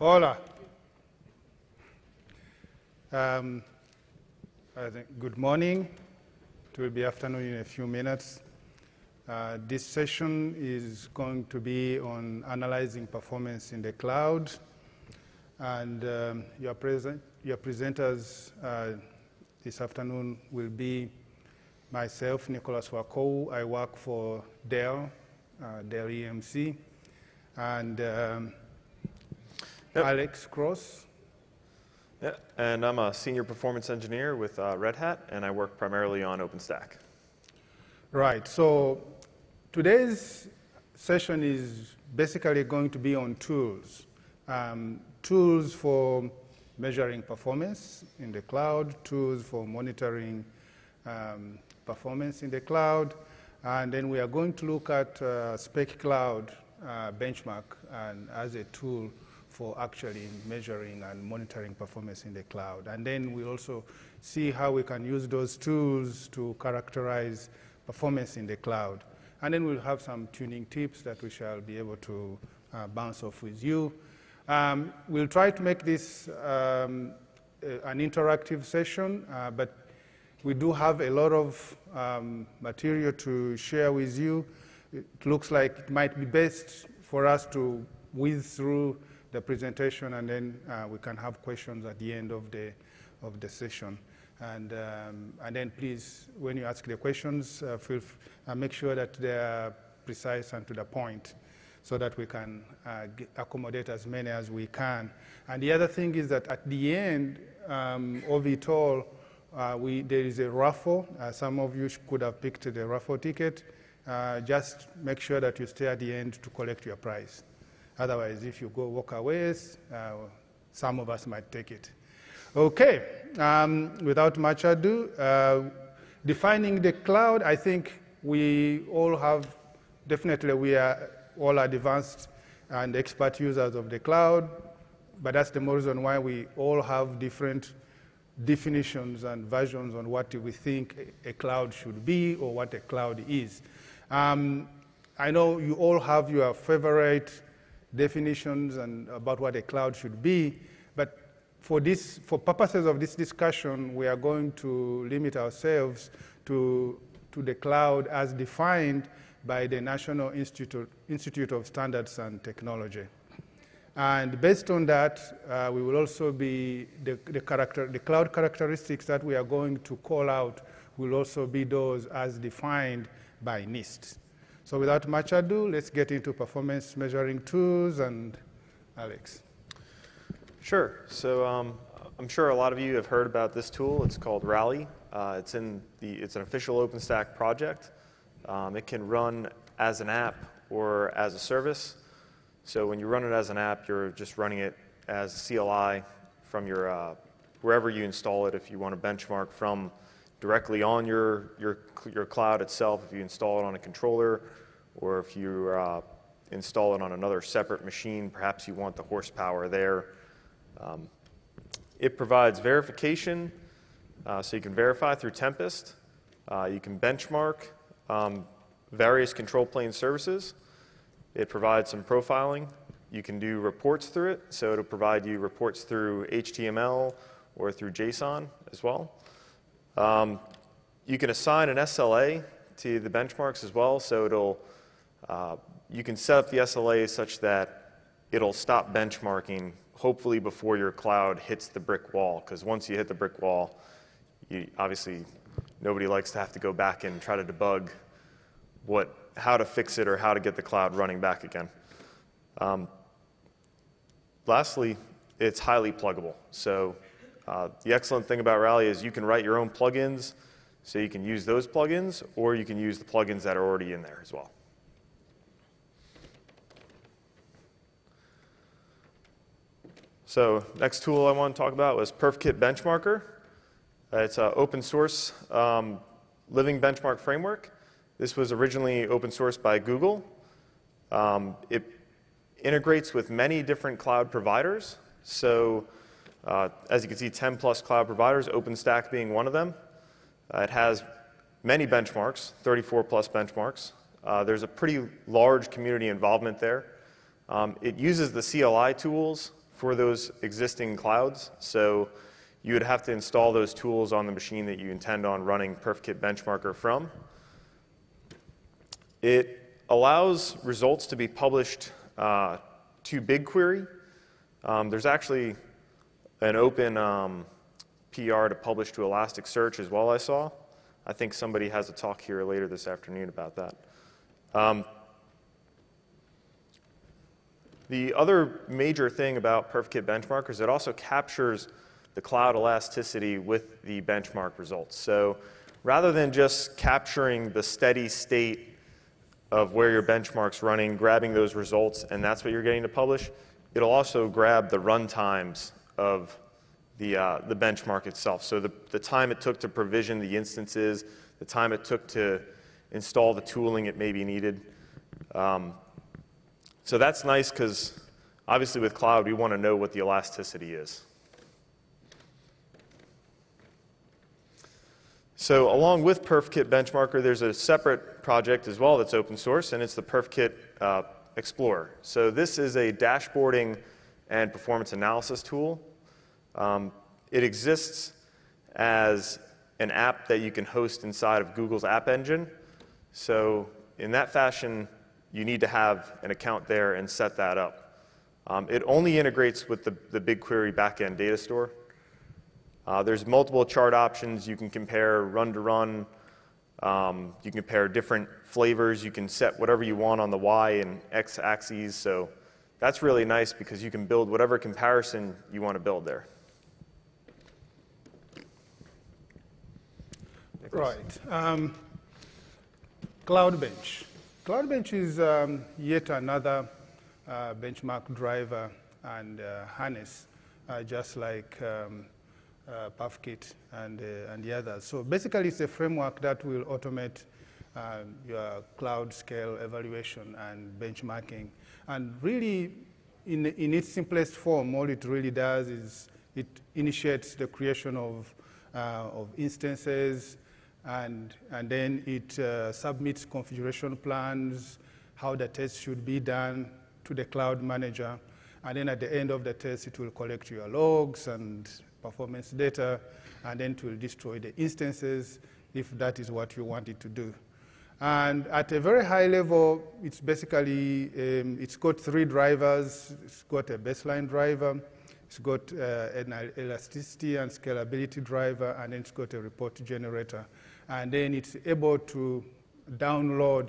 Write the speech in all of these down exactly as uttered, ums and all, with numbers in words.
Hola. Um, I think good morning. It will be afternoon in a few minutes. Uh, this session is going to be on analyzing performance in the cloud. And um, your, present, your presenters uh, this afternoon will be myself, Nicholas Wakou. I work for Dell, uh, Dell E M C. And um, Yep. Alex Kroos. Yeah, and I'm a senior performance engineer with uh, Red Hat, and I work primarily on OpenStack. Right, so today's session is basically going to be on tools. Um, tools for measuring performance in the cloud, tools for monitoring um, performance in the cloud, and then we are going to look at uh, SPEC Cloud uh, benchmark and as a tool for actually measuring and monitoring performance in the cloud. And then we also see how we can use those tools to characterize performance in the cloud. And then we'll have some tuning tips that we shall be able to uh, bounce off with you. Um, we'll try to make this um, an interactive session, uh, but we do have a lot of um, material to share with you. It looks like it might be best for us to whiz through the presentation, and then uh, we can have questions at the end of the of the session. And um, and then please, when you ask the questions, uh, feel f uh, make sure that they are precise and to the point, so that we can uh, accommodate as many as we can. And the other thing is that at the end um, of it all, uh, we there is a raffle. Uh, some of you could have picked the raffle ticket. Uh, just make sure that you stay at the end to collect your prize. Otherwise, if you go walk away, uh, some of us might take it. Okay, um, without much ado, uh, defining the cloud, I think we all have, definitely we are all advanced and expert users of the cloud, but that's the more reason why we all have different definitions and versions on what we think a cloud should be or what a cloud is. Um, I know you all have your favorite definitions and about what a cloud should be, but for this, for purposes of this discussion, we are going to limit ourselves to to the cloud as defined by the National Institute Institute of Standards and Technology, and based on that, uh, we will also be the the character the cloud characteristics that we are going to call out will also be those as defined by NIST. So without much ado, let's get into performance measuring tools, and Alex. Sure. So um, I'm sure a lot of you have heard about this tool. It's called Rally. Uh, it's, in the, it's an official OpenStack project. Um, it can run as an app or as a service. So when you run it as an app, you're just running it as a C L I from your, uh, wherever you install it, if you want to benchmark from directly on your, your, your cloud itself, if you install it on a controller, or if you uh, install it on another separate machine, perhaps you want the horsepower there. Um, it provides verification, uh, so you can verify through Tempest. Uh, you can benchmark um, various control plane services. It provides some profiling. You can do reports through it, so it'll provide you reports through H T M L or through JSON as well. Um, you can assign an S L A to the benchmarks as well, so it'll, uh, you can set up the S L A such that it'll stop benchmarking, hopefully before your cloud hits the brick wall, because once you hit the brick wall, you, obviously nobody likes to have to go back and try to debug what, how to fix it or how to get the cloud running back again. Um, lastly, it's highly pluggable. So Uh, the excellent thing about Rally is you can write your own plugins, so you can use those plugins, or you can use the plugins that are already in there as well. So next tool I want to talk about was PerfKit Benchmarker. Uh, it's an open source um, living benchmark framework. This was originally open sourced by Google. Um, it integrates with many different cloud providers. So Uh, as you can see, ten plus cloud providers, OpenStack being one of them. Uh, it has many benchmarks, thirty-four plus benchmarks. Uh, there's a pretty large community involvement there. Um, it uses the C L I tools for those existing clouds. So you would have to install those tools on the machine that you intend on running PerfKit Benchmarker from. It allows results to be published uh, to BigQuery. Um, there's actually an open um, P R to publish to Elasticsearch as well, I saw. I think somebody has a talk here later this afternoon about that. Um, The other major thing about PerfKit Benchmarker is it also captures the cloud elasticity with the benchmark results. So rather than just capturing the steady state of where your benchmark's running, grabbing those results, and that's what you're getting to publish, it'll also grab the run times of the, uh, the benchmark itself. So the, the time it took to provision the instances, the time it took to install the tooling it may be needed. Um, So that's nice because, obviously, with cloud, we want to know what the elasticity is. So along with PerfKit Benchmarker, there's a separate project as well that's open source, and it's the PerfKit uh, Explorer. So this is a dashboarding and performance analysis tool. Um, it exists as an app that you can host inside of Google's App Engine. So in that fashion, you need to have an account there and set that up. Um, it only integrates with the, the BigQuery backend data store. Uh, there's multiple chart options. You can compare run to run. Um, you can compare different flavors. You can set whatever you want on the Y and X axes. So that's really nice because you can build whatever comparison you want to build there. Right. Um, CloudBench. CloudBench is um, yet another uh, benchmark driver and uh, harness, uh, just like um, uh, PerfKit and, uh, and the others. So basically, it's a framework that will automate uh, your cloud scale evaluation and benchmarking. And really, in, in its simplest form, all it really does is it initiates the creation of, uh, of instances, And, and then it uh, submits configuration plans, how the test should be done to the cloud manager. And then at the end of the test, it will collect your logs and performance data, and then it will destroy the instances if that is what you want it to do. And at a very high level, it's basically, um, it's got three drivers. It's got a baseline driver. It's got uh, an elasticity and scalability driver, and then it's got a report generator. And then it's able to download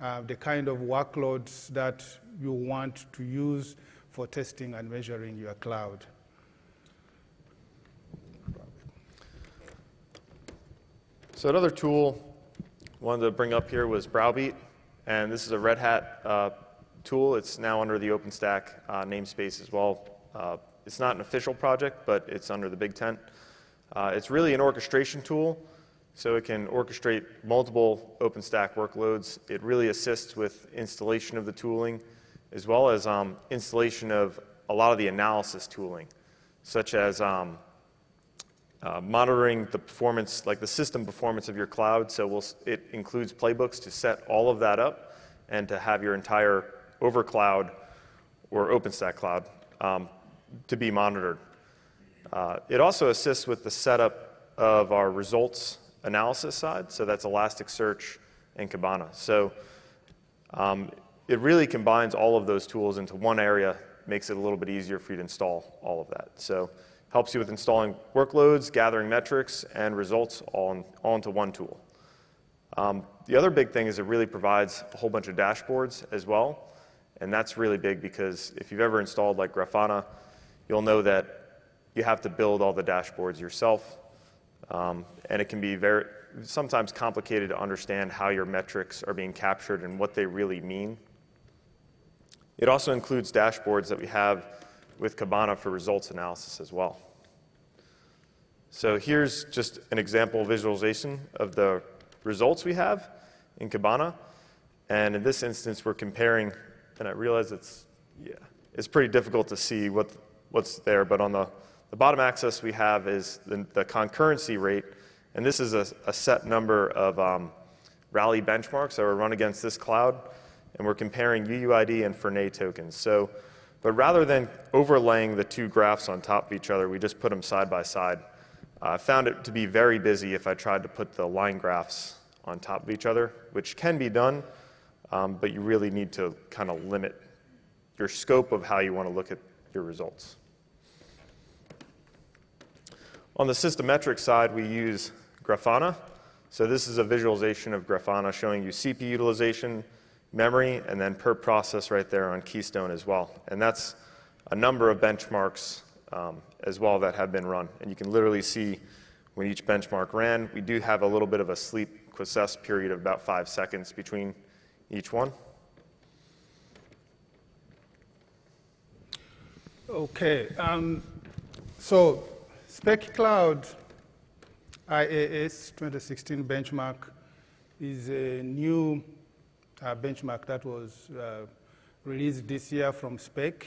uh, the kind of workloads that you want to use for testing and measuring your cloud. So another tool I wanted to bring up here was Browbeat. And this is a Red Hat uh, tool. It's now under the OpenStack uh, namespace as well. Uh, It's not an official project, but it's under the big tent. Uh, it's really an orchestration tool, so it can orchestrate multiple OpenStack workloads. It really assists with installation of the tooling, as well as um, installation of a lot of the analysis tooling, such as um, uh, monitoring the performance, like the system performance of your cloud. So we'll, it includes playbooks to set all of that up and to have your entire over cloud or OpenStack cloud Um, to be monitored. Uh, it also assists with the setup of our results analysis side, so that's Elasticsearch and Kibana. So um, it really combines all of those tools into one area, makes it a little bit easier for you to install all of that. So helps you with installing workloads, gathering metrics, and results all, in, all into one tool. Um, the other big thing is it really provides a whole bunch of dashboards as well, and that's really big because if you've ever installed like Grafana, you'll know that you have to build all the dashboards yourself, um, and it can be very sometimes complicated to understand how your metrics are being captured and what they really mean. It also includes dashboards that we have with Kibana for results analysis as well. So here's just an example visualization of the results we have in Kibana, and in this instance, we're comparing, and I realize it's, yeah, it's pretty difficult to see what what's there, but on the, the bottom axis we have is the, the concurrency rate, and this is a, a set number of um, Rally benchmarks that were run against this cloud, and we're comparing U U I D and Fernet tokens. So But rather than overlaying the two graphs on top of each other, we just put them side by side. I uh, found it to be very busy if I tried to put the line graphs on top of each other, which can be done, um, but you really need to kind of limit your scope of how you want to look at your results. On the system metric side, we use Grafana. So this is a visualization of Grafana showing you C P U utilization, memory, and then per process right there on Keystone as well. And that's a number of benchmarks um, as well that have been run. And you can literally see when each benchmark ran. We do have a little bit of a sleep quiescence period of about five seconds between each one. Okay. Um, so SPEC Cloud I A S twenty sixteen benchmark is a new Uh, benchmark that was uh, released this year from SPEC.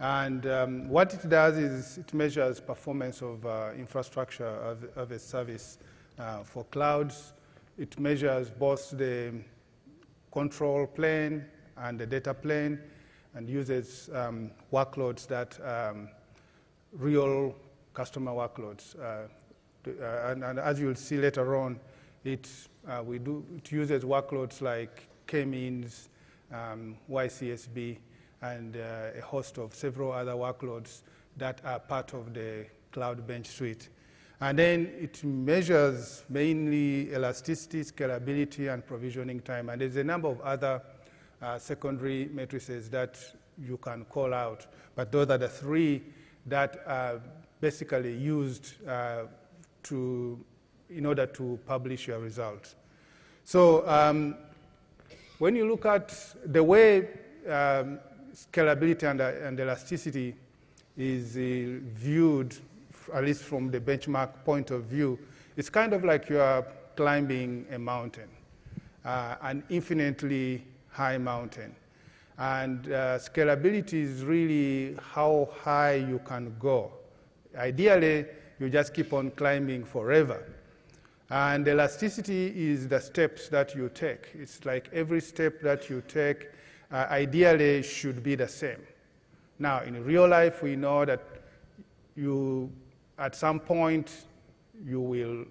And um, what it does is it measures performance of uh, infrastructure of, of a service uh, for clouds. It measures both the control plane and the data plane and uses um, workloads that um, real customer workloads. Uh, and, and as you'll see later on, it, uh, we do, it uses workloads like K-means, um, Y C S B, and uh, a host of several other workloads that are part of the CloudBench suite. And then it measures mainly elasticity, scalability, and provisioning time. And there's a number of other uh, secondary matrices that you can call out. But those are the three that are basically used uh, to, in order to publish your results. So um, when you look at the way um, scalability and, uh, and elasticity is uh, viewed, at least from the benchmark point of view, it's kind of like you are climbing a mountain, uh, an infinitely high mountain. And uh, scalability is really how high you can go. Ideally, you just keep on climbing forever. And elasticity is the steps that you take. It's like every step that you take, uh, ideally, should be the same. Now, in real life, we know that you, at some point, you will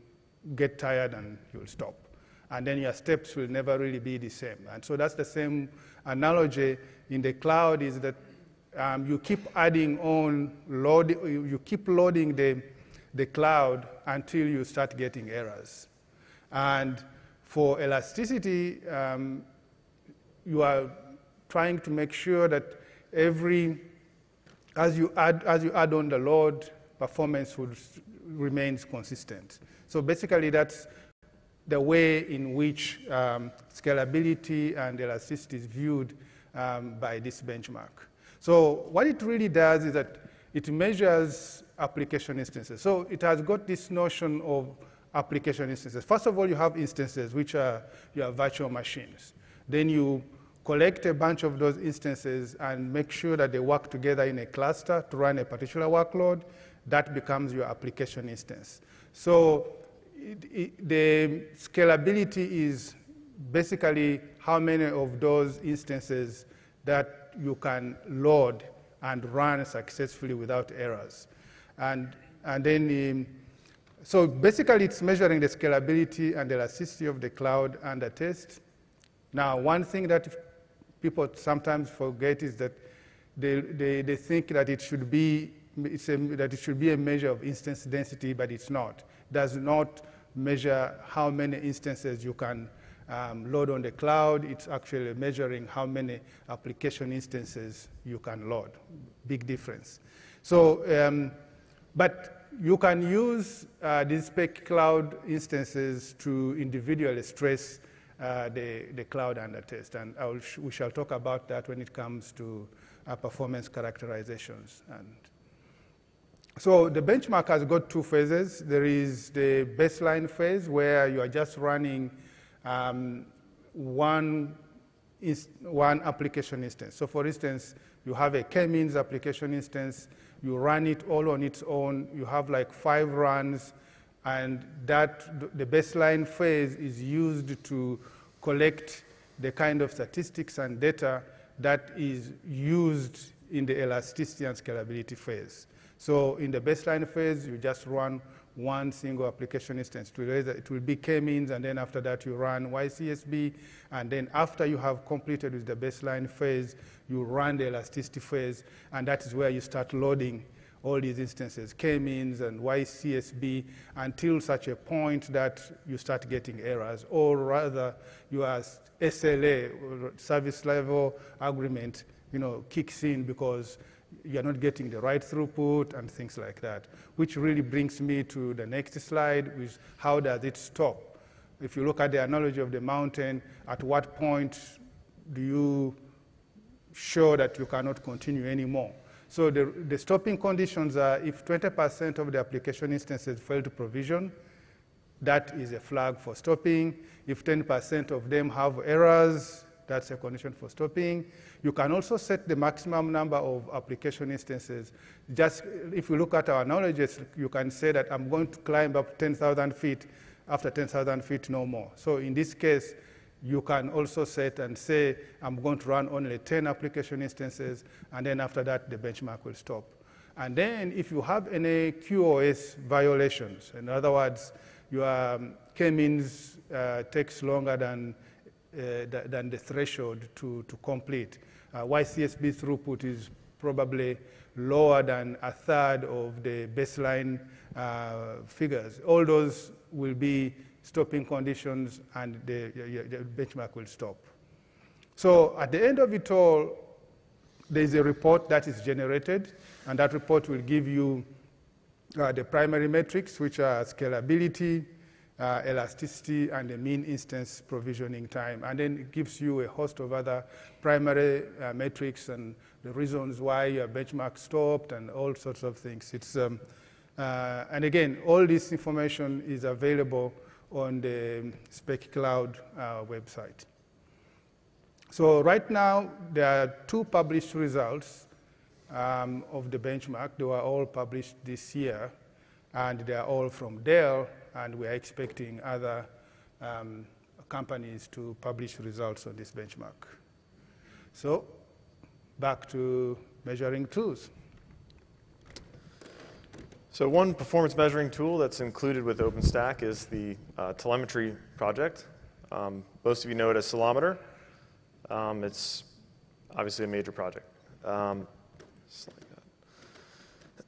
get tired and you'll stop. And then your steps will never really be the same. And so that's the same analogy in the cloud, is that um, you keep adding on, load, you keep loading the the cloud until you start getting errors. And for elasticity, um, you are trying to make sure that every, as you add, as you add on the load, performance would, remains consistent. So basically that's the way in which um, scalability and elasticity is viewed um, by this benchmark. So what it really does is that it measures application instances. So it has got this notion of application instances. First of all, you have instances, which are your virtual machines. Then you collect a bunch of those instances and make sure that they work together in a cluster to run a particular workload. That becomes your application instance. So it, it, the scalability is basically how many of those instances that you can load and run successfully without errors. And, and then, um, so basically it's measuring the scalability and the elasticity of the cloud under test. Now, one thing that people sometimes forget is that they, they, they think that it should be, it's a, that it should be a measure of instance density, but it's not. It does not measure how many instances you can um, load on the cloud. It's actually measuring how many application instances you can load. Big difference. So, um, but you can use uh, these SPEC Cloud instances to individually stress uh, the, the cloud under test. And I will sh we shall talk about that when it comes to uh, performance characterizations. And so the benchmark has got two phases. There is the baseline phase, where you are just running um, one, one application instance. So for instance, you have a K-means application instance. You run it all on its own. You have like five runs, and that the baseline phase is used to collect the kind of statistics and data that is used in the elasticity and scalability phase. So in the baseline phase, you just run one single application instance. It will be K-means, and then after that you run Y C S B, and then after you have completed with the baseline phase, you run the elasticity phase, and that is where you start loading all these instances, K-means and Y C S B, until such a point that you start getting errors, or rather your S L A, service level agreement, you know, kicks in because you're not getting the right throughput and things like that, which really brings me to the next slide, which how does it stop? If you look at the analogy of the mountain, at what point do you show that you cannot continue anymore? So the, the stopping conditions are if twenty percent of the application instances fail to provision, that is a flag for stopping. If ten percent of them have errors, that's a condition for stopping. You can also set the maximum number of application instances. Just if you look at our analogies, you can say that I'm going to climb up ten thousand feet, after ten thousand feet no more. So in this case, you can also set and say, I'm going to run only ten application instances, and then after that, the benchmark will stop. And then if you have any Q O S violations, in other words, your K-means uh, takes longer than Uh, than the threshold to, to complete. Uh, Y C S B throughput is probably lower than a third of the baseline uh, figures. All those will be stopping conditions and the, the benchmark will stop. So at the end of it all, there's a report that is generated, and that report will give you uh, the primary metrics, which are scalability, Uh, elasticity, and the mean instance provisioning time. And then it gives you a host of other primary uh, metrics and the reasons why your benchmark stopped and all sorts of things. It's, um, uh, and again, all this information is available on the SPEC Cloud uh, website. So right now, there are two published results um, of the benchmark. They were all published this year, and they are all from Dell, and we are expecting other um, companies to publish results on this benchmark. So back to measuring tools. So one performance measuring tool that's included with OpenStack is the uh, telemetry project. Um, most of you know it as Solometer. Um, it's obviously a major project. Um, just like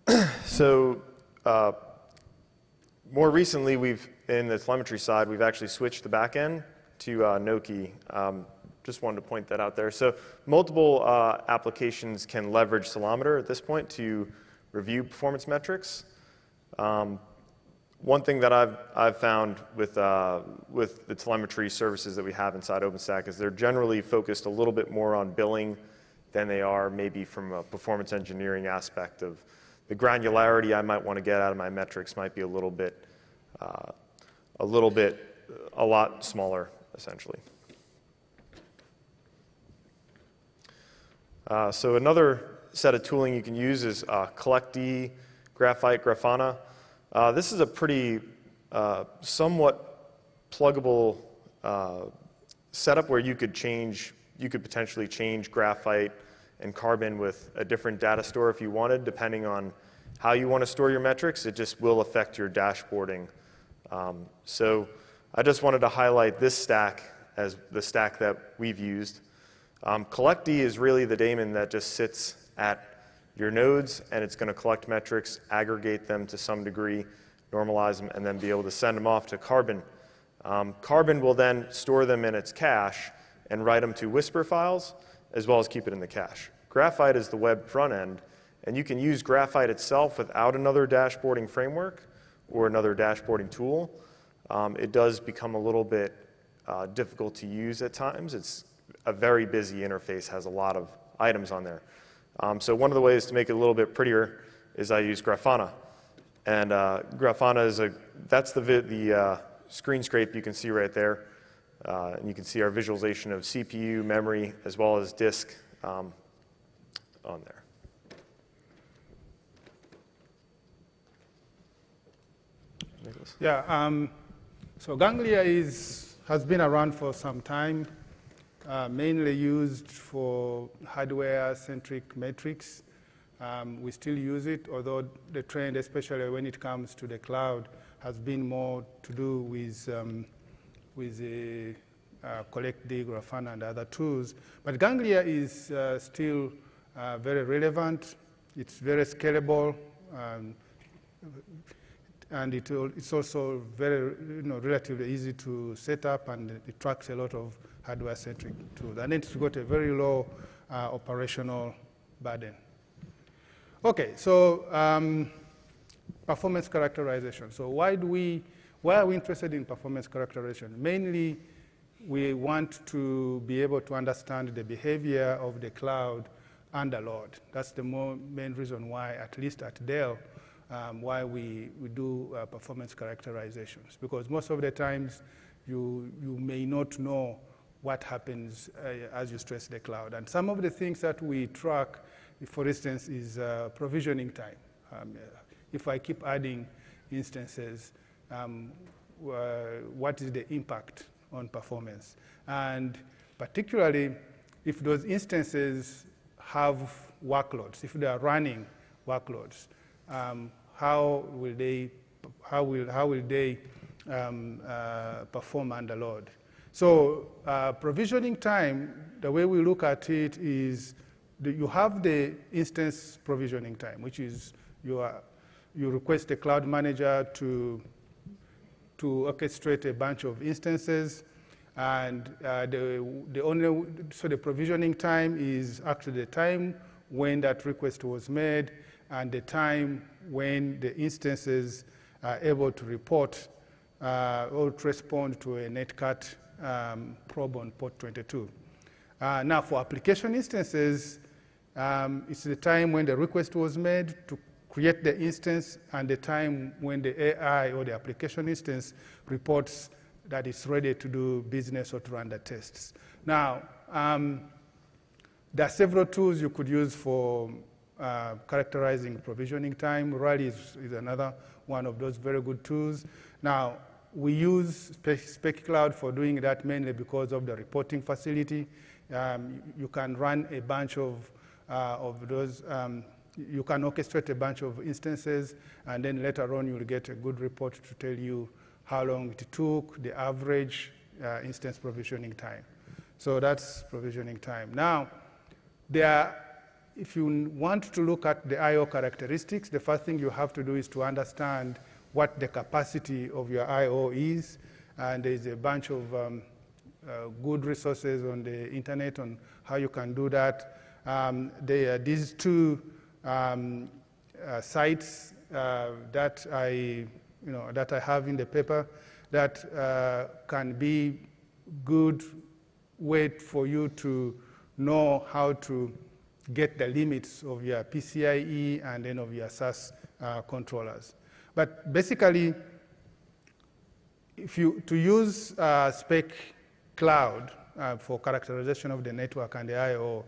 that. So uh, more recently, we've, in the telemetry side, we've actually switched the back end to uh, no-key. Um, just wanted to point that out there. So multiple uh, applications can leverage Solometer at this point to review performance metrics. Um, one thing that I've, I've found with, uh, with the telemetry services that we have inside OpenStack is they're generally focused a little bit more on billing than they are maybe from a performance engineering aspect of the granularity I might want to get out of my metrics might be a little bit, uh, a little bit, a lot smaller, essentially. Uh, so another set of tooling you can use is uh, CollectD, Graphite, Grafana. Uh, this is a pretty uh, somewhat pluggable uh, setup where you could change, you could potentially change Graphite and Carbon with a different data store if you wanted, depending on how you want to store your metrics. It just will affect your dashboarding. Um, so I just wanted to highlight this stack as the stack that we've used. Um, CollectD is really the daemon that just sits at your nodes, and it's going to collect metrics, aggregate them to some degree, normalize them, and then be able to send them off to Carbon. Um, Carbon will then store them in its cache and write them to Whisper files, as well as keep it in the cache. Graphite is the web front end, and you can use Graphite itself without another dashboarding framework or another dashboarding tool. Um, it does become a little bit uh, difficult to use at times. It's a very busy interface, has a lot of items on there. Um, so one of the ways to make it a little bit prettier is I use Grafana. And uh, Grafana is a, that's the, the uh, screen scrape you can see right there. Uh, and you can see our visualization of C P U, memory, as well as disk um, on there. Nicholas? Yeah, um, so Ganglia is, has been around for some time. uh, mainly used for hardware-centric metrics. Um, we still use it, although the trend, especially when it comes to the cloud, has been more to do with um, with the uh, CollectD, Grafana, and other tools. But Ganglia is uh, still uh, very relevant. It's very scalable, um, and it, it's also very, you know, relatively easy to set up, and it tracks a lot of hardware-centric tools. And it's got a very low uh, operational burden. Okay, so um, performance characterization. So why do we, why are we interested in performance characterization? Mainly, we want to be able to understand the behavior of the cloud under load. That's the more main reason why, at least at Dell, um, why we, we do uh, performance characterizations. Because most of the times, you, you may not know what happens uh, as you stress the cloud. And some of the things that we track, for instance, is uh, provisioning time. Um, if I keep adding instances, um, uh, what is the impact on performance? And particularly, if those instances have workloads, if they are running workloads, um, how will they, how will, how will they um, uh, perform under load? So uh, provisioning time, the way we look at it is, you have the instance provisioning time, which is you, are, you request the cloud manager to, to orchestrate a bunch of instances. And uh, the, the only, so the provisioning time is actually the time when that request was made and the time when the instances are able to report uh, or to respond to a netcat um, probe on port twenty-two. Uh, now, for application instances, Um, it's the time when the request was made to create the instance and the time when the A I or the application instance reports that it's ready to do business or to run the tests. Now, um, there are several tools you could use for uh, characterizing provisioning time. Rally is, is another one of those very good tools. Now, we use SPEC Cloud for doing that mainly because of the reporting facility. Um, you can run a bunch of Uh, of those, um, you can orchestrate a bunch of instances, and then later on you'll get a good report to tell you how long it took, the average uh, instance provisioning time. So that's provisioning time. Now, there are, if you want to look at the I O characteristics, the first thing you have to do is to understand what the capacity of your I O is, and there's a bunch of um, uh, good resources on the internet on how you can do that. Um, they, uh, these two um, uh, sites uh, that I, you know, that I have in the paper, that uh, can be good way for you to know how to get the limits of your P C I E and then of your S A S uh, controllers. But basically, if you to use uh, SPEC Cloud uh, for characterization of the network and the I O.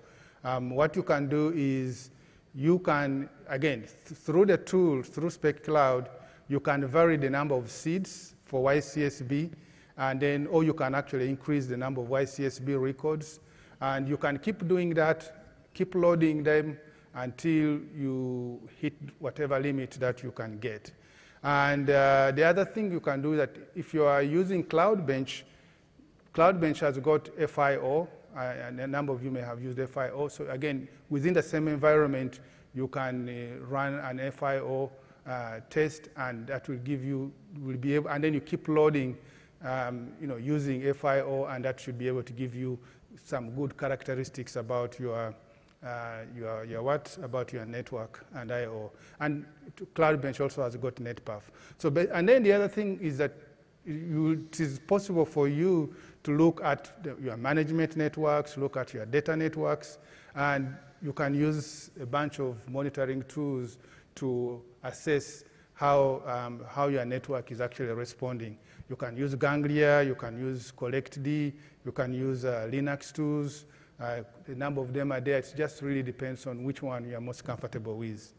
Um, what you can do is you can, again, th through the tool, through SPEC Cloud, you can vary the number of seeds for Y C S B, and then, or you can actually increase the number of Y C S B records. And you can keep doing that, keep loading them until you hit whatever limit that you can get. And uh, the other thing you can do is that if you are using CloudBench, CloudBench has got F I O, Uh, and a number of you may have used F I O. So again, within the same environment, you can uh, run an F I O uh, test, and that will give you, will be able, and then you keep loading, um, you know, using F I O, and that should be able to give you some good characteristics about your, uh, your, your what, about your network and I O. And CloudBench also has got NetPath. So, and then the other thing is that you, it is possible for you to look at the, your management networks, look at your data networks, and you can use a bunch of monitoring tools to assess how, um, how your network is actually responding. You can use Ganglia, you can use CollectD, you can use uh, Linux tools. Uh, a number of them are there. It just really depends on which one you are most comfortable with.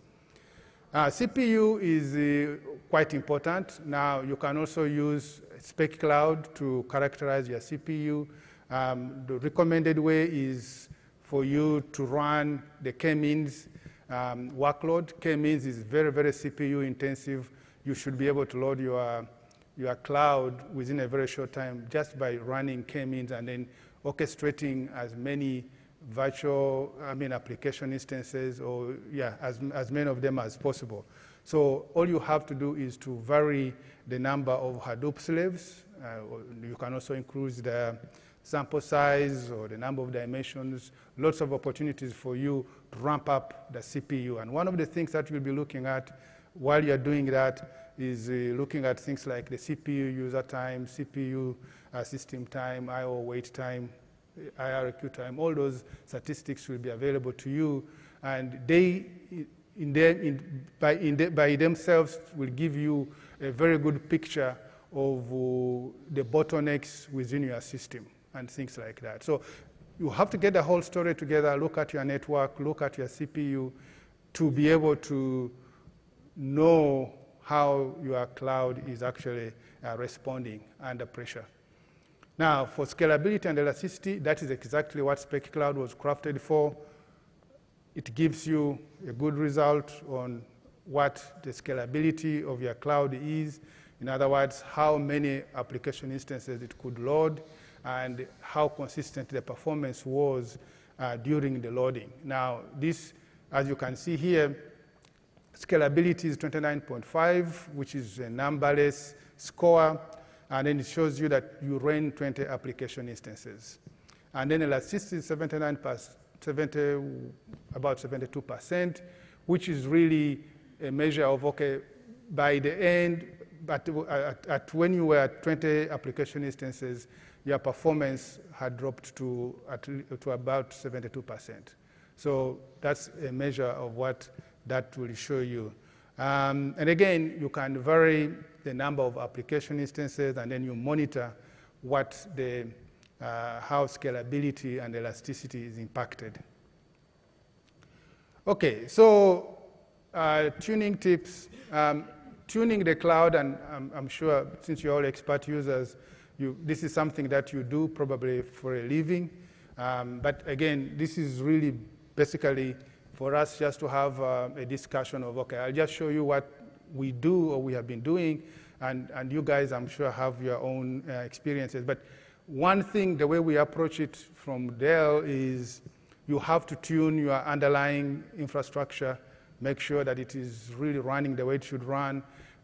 Uh, C P U is uh, quite important. Now, you can also use SPEC Cloud to characterize your C P U. Um, the recommended way is for you to run the K-means um, workload. K-means is very, very C P U intensive. You should be able to load your, your cloud within a very short time just by running K-means and then orchestrating as many virtual, I mean, application instances, or yeah, as, as many of them as possible. So all you have to do is to vary the number of Hadoop slaves. Uh, you can also increase the sample size or the number of dimensions, lots of opportunities for you to ramp up the C P U. And one of the things that we'll be looking at while you're doing that is uh, looking at things like the C P U user time, C P U uh, system time, I O wait time, I R Q time. All those statistics will be available to you, and they in their, in, by, in the, by themselves will give you a very good picture of uh, the bottlenecks within your system and things like that. So you have to get the whole story together, look at your network, look at your C P U, to be able to know how your cloud is actually uh, responding under pressure. Now, for scalability and elasticity, that is exactly what SPEC Cloud was crafted for. It gives you a good result on what the scalability of your cloud is. In other words, how many application instances it could load and how consistent the performance was uh, during the loading. Now, this, as you can see here, scalability is twenty-nine point five, which is a numberless score. And then it shows you that you ran twenty application instances. And then elasticity is seventy-nine, seventy, about seventy-two percent, which is really a measure of, OK, by the end, but at, at when you were at twenty application instances, your performance had dropped to, at, to about seventy-two percent. So that's a measure of what that will show you. Um, and again, you can vary the number of application instances, and then you monitor what the, uh, how scalability and elasticity is impacted. OK, so uh, tuning tips. Um, tuning the cloud, and I'm, I'm sure since you're all expert users, you, this is something that you do probably for a living. Um, but again, this is really basically for us just to have uh, a discussion of, OK, I'll just show you what we do or we have been doing, and, and you guys, I'm sure, have your own uh, experiences. But one thing, the way we approach it from Dell is you have to tune your underlying infrastructure, make sure that it is really running the way it should run.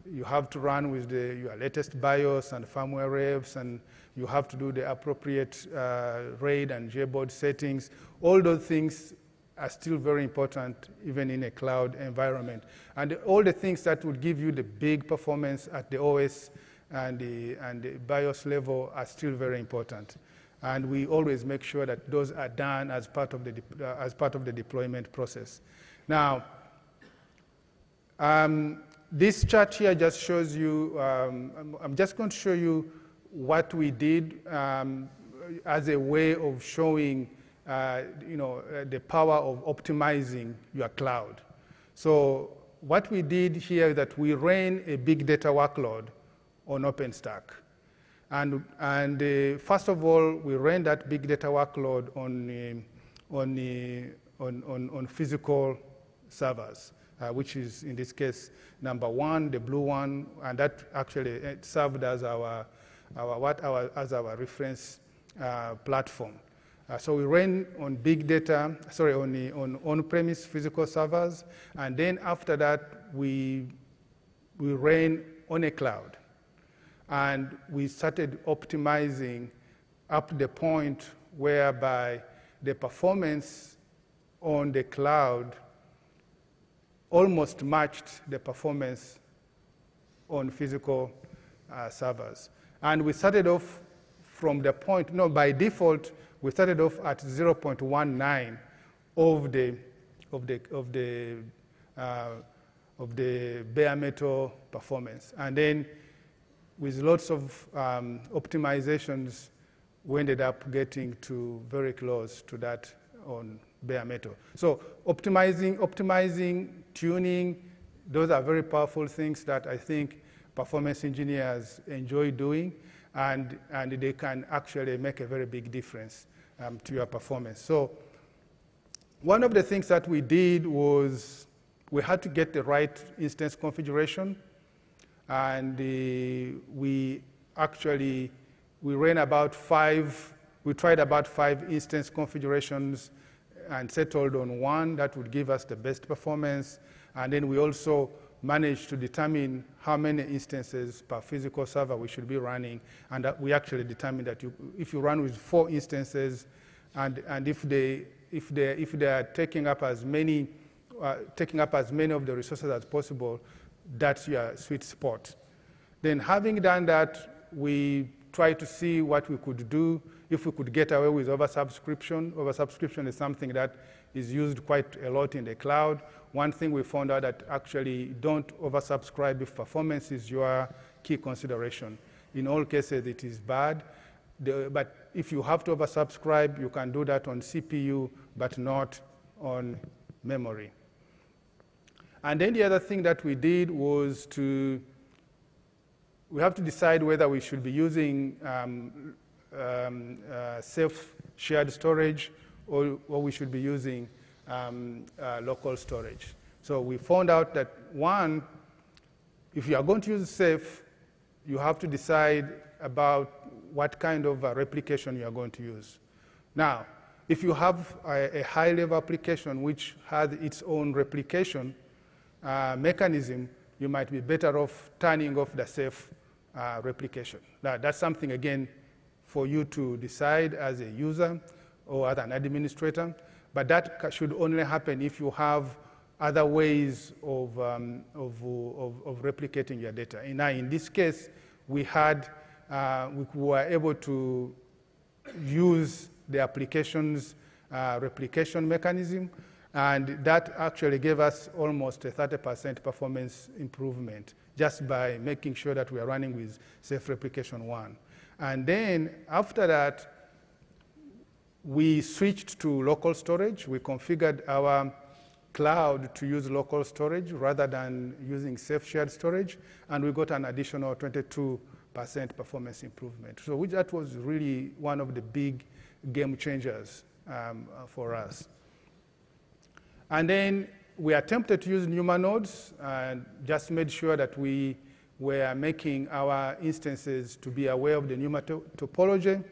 You have to run with the, your latest BIOS and firmware revs, and you have to do the appropriate uh, RAID and JBoard settings. All those things are still very important, even in a cloud environment. And all the things that would give you the big performance at the O S and the, and the BIOS level are still very important. And we always make sure that those are done as part of the, uh, as part of the deployment process. Now, um, this chart here just shows you, um, I'm, I'm just going to show you what we did um, as a way of showing Uh, you know, uh, the power of optimizing your cloud. So what we did here is that we ran a big data workload on OpenStack. And, and uh, first of all, we ran that big data workload on, uh, on, uh, on, on, on physical servers, uh, which is, in this case, number one, the blue one. And that actually it served as our, our, what our, as our reference uh, platform. Uh, so we ran on big data, sorry, on the, on on-premise physical servers, and then after that, we we ran on a cloud, and we started optimizing up to the point whereby the performance on the cloud almost matched the performance on physical uh, servers, and we started off from the point, no, by default. We started off at zero point one nine of the of the of the uh, of the bare metal performance, and then with lots of um, optimizations, we ended up getting to very close to that on bare metal. So optimizing, optimizing, tuning, those are very powerful things that I think performance engineers enjoy doing. and, and they can actually make a very big difference um, to your performance. So one of the things that we did was we had to get the right instance configuration, and uh, we actually, we ran about five, we tried about five instance configurations and settled on one that would give us the best performance. And then we also managed to determine how many instances per physical server we should be running, and that we actually determined that you, if you run with four instances, and, and if, they, if, they, if they are taking up as many, uh, taking up as many of the resources as possible, that's your sweet spot. Then having done that, we tried to see what we could do, if we could get away with oversubscription. Oversubscription is something that is used quite a lot in the cloud. One thing we found out that actually don't oversubscribe if performance is your key consideration. In all cases, it is bad. The, but if you have to oversubscribe, you can do that on C P U, but not on memory. And then the other thing that we did was to, we have to decide whether we should be using um, um, uh, safe shared storage or, or we should be using Um, uh, local storage. So we found out that, one, if you are going to use Ceph, you have to decide about what kind of uh, replication you are going to use. Now, if you have a, a high-level application which has its own replication uh, mechanism, you might be better off turning off the Ceph uh, replication. Now, that's something, again, for you to decide as a user or as an administrator. But that should only happen if you have other ways of, um, of, of, of replicating your data. And now in this case, we, had, uh, we were able to use the application's uh, replication mechanism, and that actually gave us almost a thirty percent performance improvement just by making sure that we are running with Ceph replication one. And then after that, we switched to local storage. We configured our cloud to use local storage rather than using Ceph shared storage, and we got an additional twenty-two percent performance improvement. So we, that was really one of the big game changers um, for us. And then we attempted to use NUMA nodes and just made sure that we were making our instances to be aware of the NUMA to topology.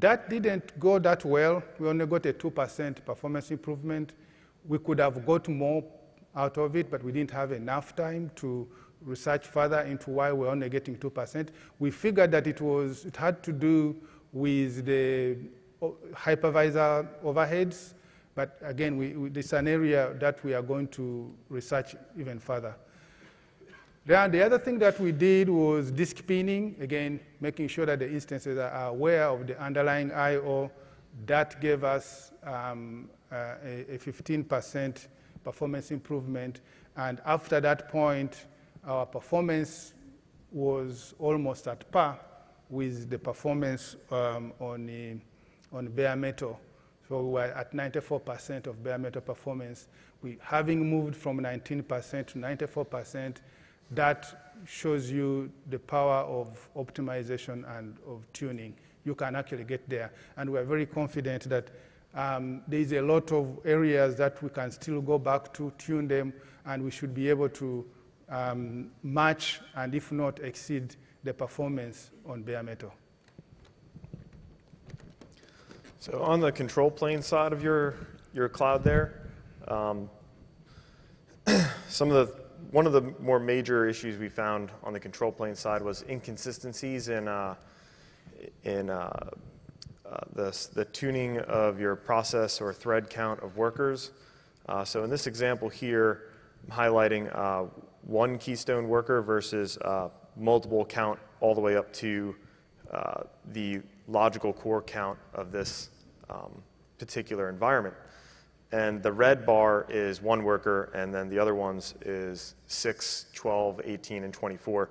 That didn't go that well. We only got a two percent performance improvement. We could have got more out of it, but we didn't have enough time to research further into why we're only getting two percent. We figured that it, was, it had to do with the hypervisor overheads, but again, we, we, this is an area that we are going to research even further. Then the other thing that we did was disk pinning, again, making sure that the instances are aware of the underlying I O. That gave us um, uh, a fifteen percent performance improvement. And after that point, our performance was almost at par with the performance um, on, the, on bare metal. So we were at ninety-four percent of bare metal performance. We, having moved from nineteen percent to ninety-four percent, that shows you the power of optimization and of tuning. You can actually get there. And we're very confident that um, there's a lot of areas that we can still go back to, tune them, and we should be able to um, match and if not exceed the performance on bare metal. So on the control plane side of your, your cloud there, um, some of the One of the more major issues we found on the control plane side was inconsistencies in, uh, in uh, uh, the, the tuning of your process or thread count of workers. Uh, so in this example here, I'm highlighting uh, one Keystone worker versus uh, multiple count all the way up to uh, the logical core count of this um, particular environment. And the red bar is one worker, and then the other ones is six, twelve, eighteen, and twenty-four.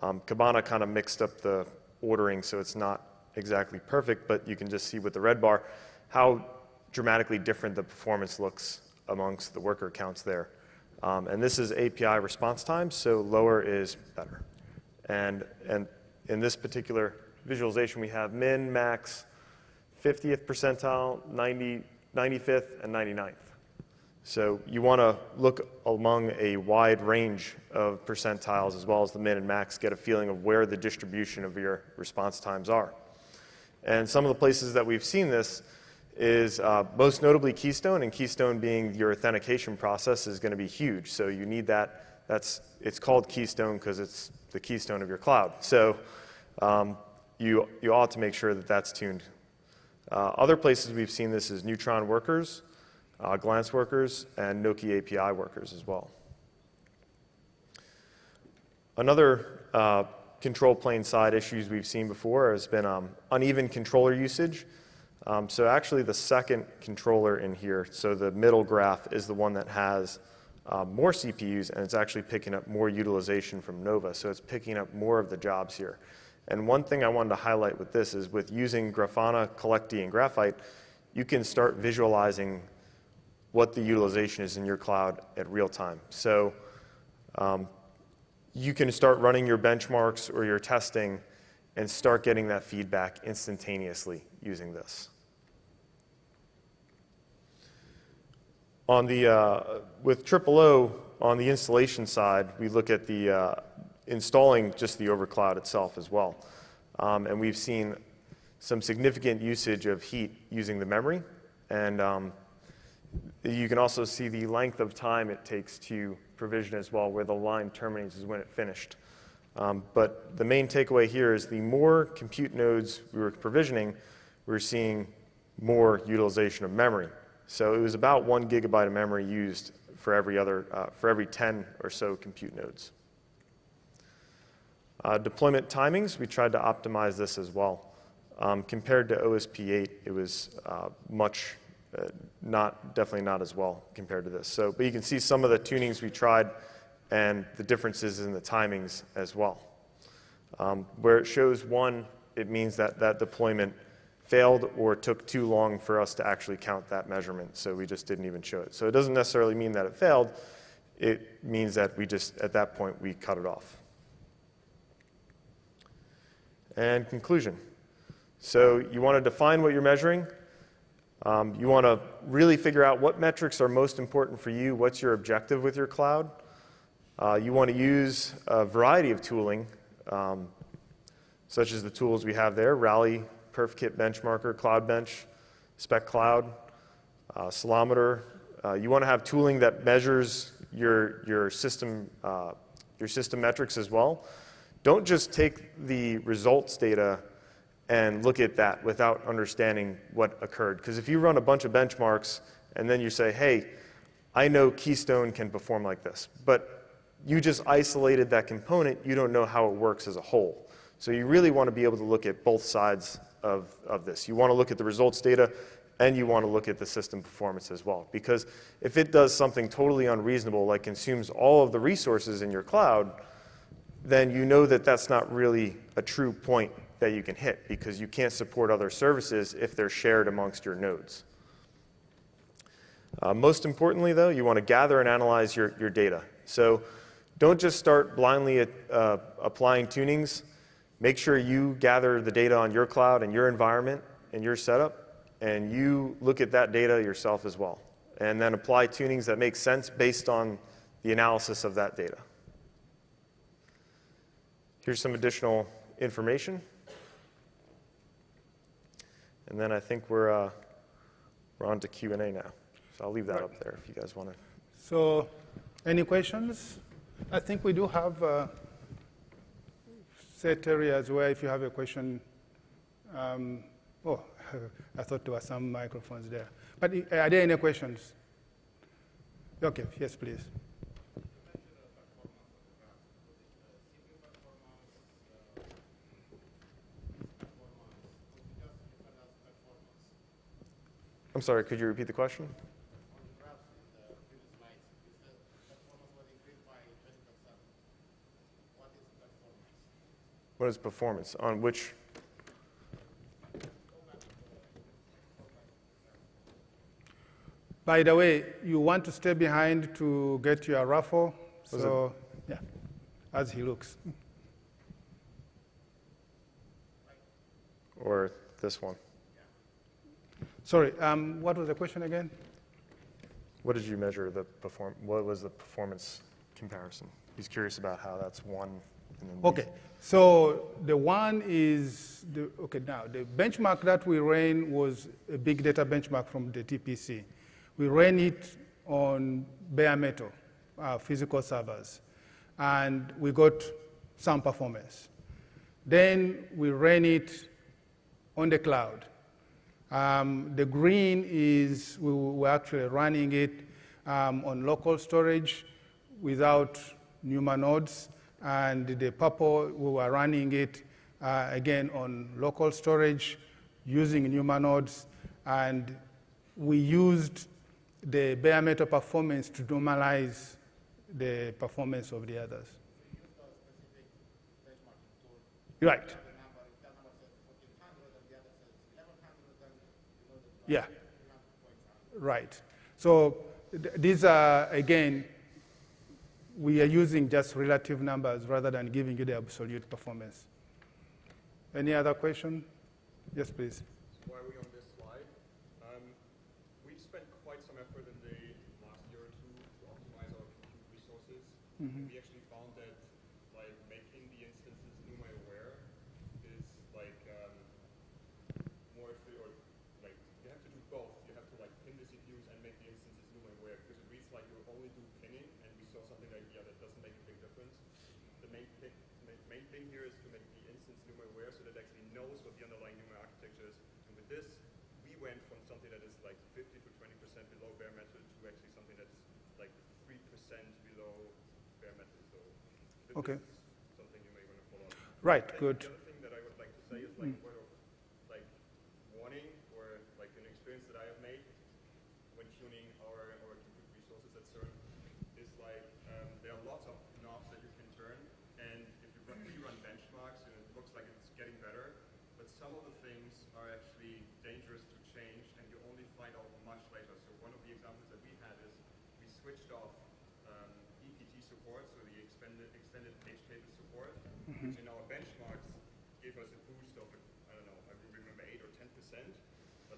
Um, Kibana kind of mixed up the ordering, so it's not exactly perfect, but you can just see with the red bar how dramatically different the performance looks amongst the worker counts there. Um, and this is A P I response time, so lower is better. And, and in this particular visualization, we have min, max, fiftieth percentile, ninety, ninety-fifth, and ninety-ninth. So you want to look among a wide range of percentiles as well as the min and max, get a feeling of where the distribution of your response times are. And some of the places that we've seen this is uh, most notably Keystone, and Keystone being your authentication process is going to be huge. So you need that. That's, it's called Keystone because it's the keystone of your cloud. So um, you, you ought to make sure that that's tuned. Uh, other places we've seen this is Neutron workers, Uh, Glance workers, and Nokia A P I workers as well. Another uh, control plane side issues we've seen before has been um, uneven controller usage. Um, so actually the second controller in here, so the middle graph, is the one that has uh, more C P Us, and it's actually picking up more utilization from Nova. So it's picking up more of the jobs here. And one thing I wanted to highlight with this is with using Grafana, CollectD, and Graphite, you can start visualizing what the utilization is in your cloud at real time. So um, you can start running your benchmarks or your testing and start getting that feedback instantaneously using this. On the, uh, with O O O, on the installation side, we look at the uh, installing just the overcloud itself as well. Um, and we've seen some significant usage of heat using the memory. And um, you can also see the length of time it takes to provision as well, where the line terminates is when it finished. Um, but the main takeaway here is the more compute nodes we were provisioning, we were seeing more utilization of memory. So it was about one gigabyte of memory used for every other, uh, for every ten or so compute nodes. Uh, deployment timings, we tried to optimize this as well. Um, compared to O S P eight, it was uh, much. Uh, not, definitely not as well compared to this. So, but you can see some of the tunings we tried and the differences in the timings as well. Um, where it shows one, it means that that deployment failed or took too long for us to actually count that measurement, so we just didn't even show it. So it doesn't necessarily mean that it failed. It means that we just, at that point, we cut it off. And conclusion. So you want to define what you're measuring. Um, you want to really figure out what metrics are most important for you, what's your objective with your cloud. Uh, you want to use a variety of tooling, um, such as the tools we have there, Rally, PerfKit Benchmarker, CloudBench, SPEC Cloud, uh, Solometer. Uh, you want to have tooling that measures your, your, system, uh, your system metrics as well. Don't just take the results data and look at that without understanding what occurred. Because if you run a bunch of benchmarks and then you say, hey, I know Keystone can perform like this, but you just isolated that component, you don't know how it works as a whole. So you really want to be able to look at both sides of, of this. You want to look at the results data, and you want to look at the system performance as well. Because if it does something totally unreasonable, like consumes all of the resources in your cloud, then you know that that's not really a true point that you can hit, because you can't support other services if they're shared amongst your nodes. Uh, most importantly, though, you want to gather and analyze your, your data. So don't just start blindly at, uh, applying tunings. Make sure you gather the data on your cloud and your environment and your setup, and you look at that data yourself as well. And then apply tunings that make sense based on the analysis of that data. Here's some additional information. And then I think we're, uh, we're on to Q and A now. So I'll leave that right up there if you guys want to. So any questions? I think we do have a set areas where if you have a question. Um, oh, I thought there were some microphones there. But are there any questions? OK, yes, please. I'm sorry, could you repeat the question? What is performance? On which? By the way, you want to stay behind to get your raffle. So, yeah, as he looks. or this one? Sorry, um, what was the question again? What did you measure the perform? What was the performance comparison? He's curious about how that's one. And then okay, so the one is the okay. Now the benchmark that we ran was a big data benchmark from the T P C. We ran it on bare metal, uh, physical servers, and we got some performance. Then we ran it on the cloud. Um, the green is we were actually running it um, on local storage without NUMA nodes, and the purple we were running it uh, again on local storage using NUMA nodes, and we used the bare metal performance to normalize the performance of the others. Right. Yeah, right. So th these are, again, we are using just relative numbers rather than giving you the absolute performance. Any other question? Yes, please. Why are we on this slide? Um, we've spent quite some effort in the last year or two to optimize our resources. Mm-hmm. We actually found that by making the instances NUMA aware is like um, more or you have to do both. You have to like pin the C P Us and make the instances NUMA aware, because it reads like you only do pinning, and we saw something like yeah, that doesn't make a big difference. The main thing, the main thing here is to make the instance NUMA aware, so that it actually knows what the underlying NUMA architecture is. And with this, we went from something that is like fifty to twenty percent below bare metal to actually something that's like three percent below bare metal. So this okay. Is something you may want to follow up. Right. And good. The other thing that I would like to say is like mm. what that I have made when tuning our, our resources at CERN is like um, there are lots of knobs that you can turn, and if you run, you run benchmarks, you know, it looks like it's getting better, but some of the things are actually dangerous to change, and you only find out much later. So one of the examples that we had is we switched off um, E P T support, so the expanded, extended page table support, mm-hmm. which in our benchmarks gave us a boost of, I don't know, I remember eight or ten percent.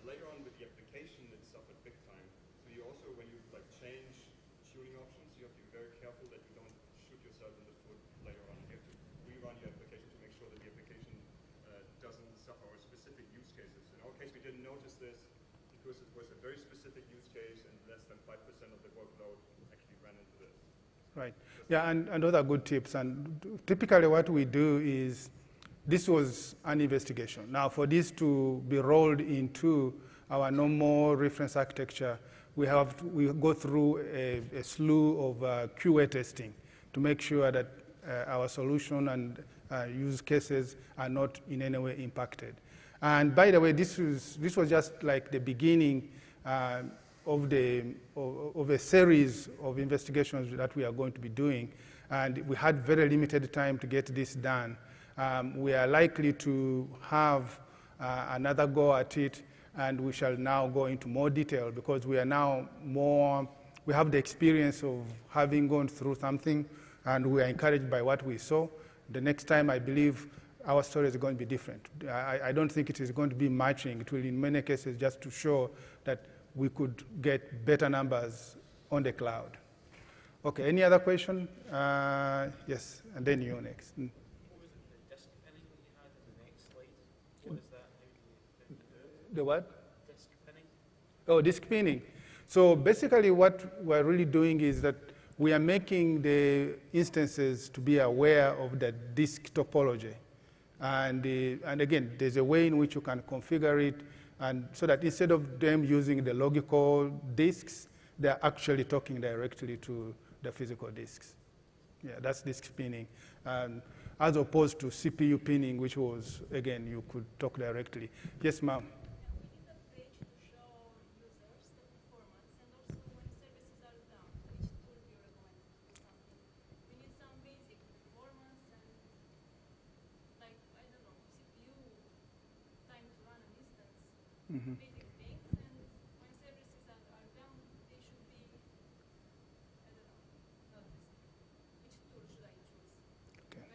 Later on with the application, it suffered big time. So you also, when you like change tuning options, you have to be very careful that you don't shoot yourself in the foot later on. You have to rerun your application to make sure that the application uh, doesn't suffer or specific use cases. In our case, we didn't notice this because it was a very specific use case, and less than five percent of the workload actually ran into this. Right. Just yeah, and, and those are good tips. And typically what we do is, this was an investigation. Now, for this to be rolled into our normal reference architecture, we have to, we go through a, a slew of uh, Q A testing to make sure that uh, our solution and uh, use cases are not in any way impacted. And by the way, this was this was just like the beginning uh, of the of, of a series of investigations that we are going to be doing, and we had very limited time to get this done. Um, we are likely to have uh, another go at it, and we shall now go into more detail because we are now more, we have the experience of having gone through something, and we are encouraged by what we saw. The next time, I believe our story is going to be different. I, I don't think it is going to be matching. It will, in many cases, just to show that we could get better numbers on the cloud. Okay, any other question? Uh, yes, and then you next. The what? Disk pinning. Oh, disk pinning. So basically what we're really doing is that we are making the instances to be aware of the disk topology. And, uh, and again, there's a way in which you can configure it, and so that instead of them using the logical disks, they're actually talking directly to the physical disks. Yeah, that's disk pinning. Um, as opposed to C P U pinning, which was, again, you could talk directly. Yes, ma'am. Mm-hmm. Basic things, and when services are, are down, they should be, I don't know, not which tool should I choose? Okay.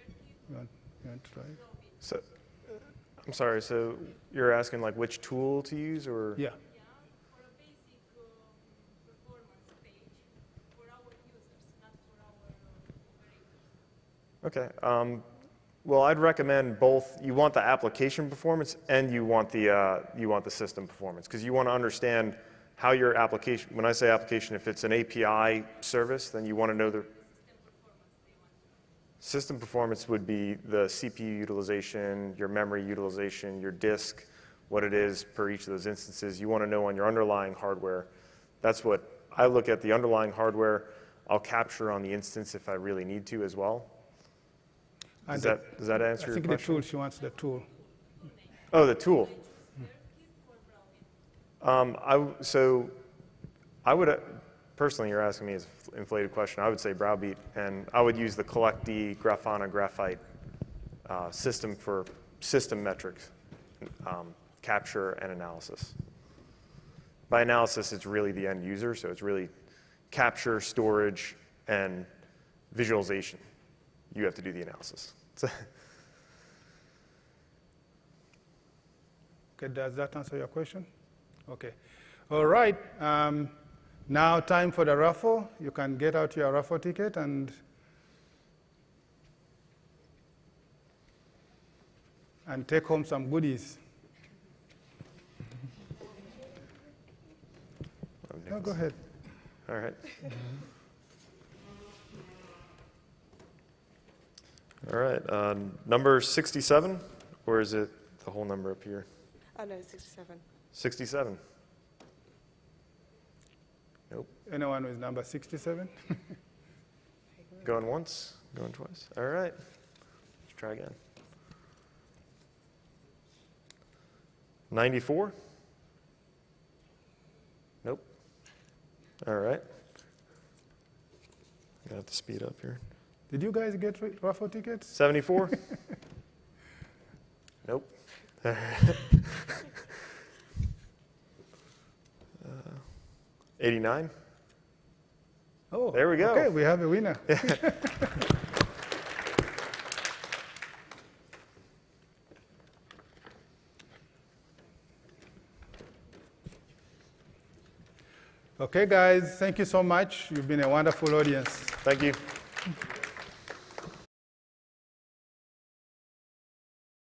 You want, you want to try? So, uh, I'm sorry, so you're asking like which tool to use or? Yeah. Okay. Um, well, I'd recommend both. You want the application performance, and you want the uh, you want the system performance, because you want to understand how your application. When I say application, if it's an A P I service, then you want to know the system performance would be the C P U utilization, your memory utilization, your disk, what it is per each of those instances. You want to know on your underlying hardware. That's what I look at, the underlying hardware. I'll capture on the instance if I really need to as well. Does that, does that answer I your question? I think the tool, she wants the tool. Oh, the tool. Um, I, so I would, personally, you're asking me an inflated question. I would say Browbeat, and I would use the CollectD, Grafana, Graphite uh, system for system metrics, um, capture and analysis. By analysis, it's really the end user, so it's really capture, storage, and visualization. You have to do the analysis. Okay, does that answer your question? Okay. All right. Um, now time for the raffle. You can get out your raffle ticket and and take home some goodies. No, go ahead. All right. All right, uh, number sixty-seven, or is it the whole number up here? Oh, no, sixty-seven. sixty-seven. Nope. Anyone with number sixty-seven? Going once, going twice. All right, let's try again. ninety-four? Nope. All right. I'm going to have to speed up here. Did you guys get raffle tickets? seventy-four? Nope. uh, eighty-nine? Oh, there we go. Okay, we have a winner. Yeah. Okay, guys, thank you so much. You've been a wonderful audience. Thank you.